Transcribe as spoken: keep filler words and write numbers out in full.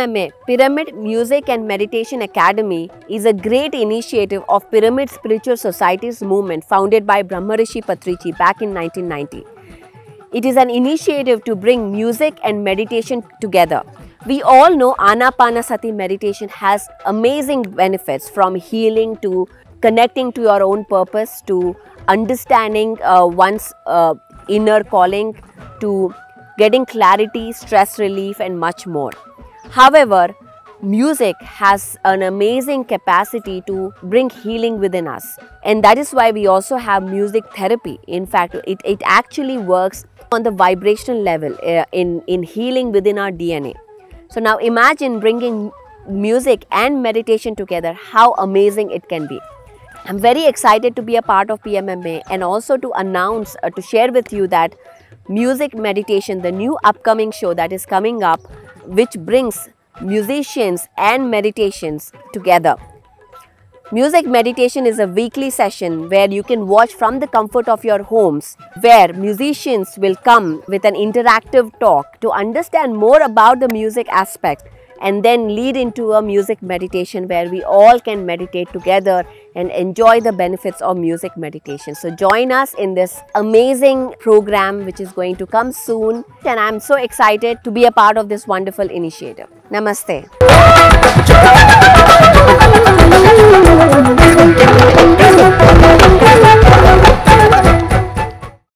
P M M A, Pyramid Music and Meditation Academy, is a great initiative of Pyramid Spiritual Societies movement founded by Brahmarishi Patriji back in nineteen ninety. It is an initiative to bring music and meditation together. We all know Anapanasati meditation has amazing benefits, from healing to connecting to your own purpose, to understanding uh, one's uh, inner calling, to getting clarity, stress relief, and much more. However, music has an amazing capacity to bring healing within us, and that is why we also have music therapy. In fact, it, it actually works on the vibrational level uh, in, in healing within our D N A. So now imagine bringing music and meditation together, how amazing it can be. I'm very excited to be a part of P M M A and also to announce, uh, to share with you that Music Meditation, the new upcoming show that is coming up, which brings musicians and meditations together. Music Meditation is a weekly session where you can watch from the comfort of your homes, where musicians will come with an interactive talk to understand more about the music aspect and then lead into a music meditation where we all can meditate together and enjoy the benefits of music meditation. So join us in this amazing program which is going to come soon, and I'm so excited to be a part of this wonderful initiative. Namaste.